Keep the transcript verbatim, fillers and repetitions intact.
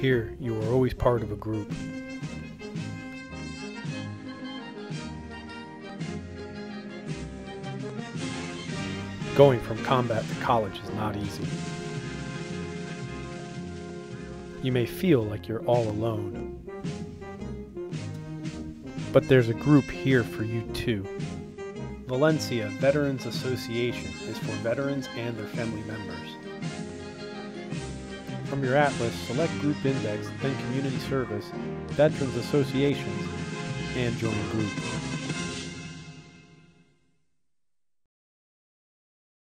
Here, you are always part of a group. Going from combat to college is not easy. You may feel like you're all alone, but there's a group here for you too. Valencia Veterans Association is for veterans and their family members. From your Atlas, select Group Index, then Community Service, Veterans Associations, and join a group.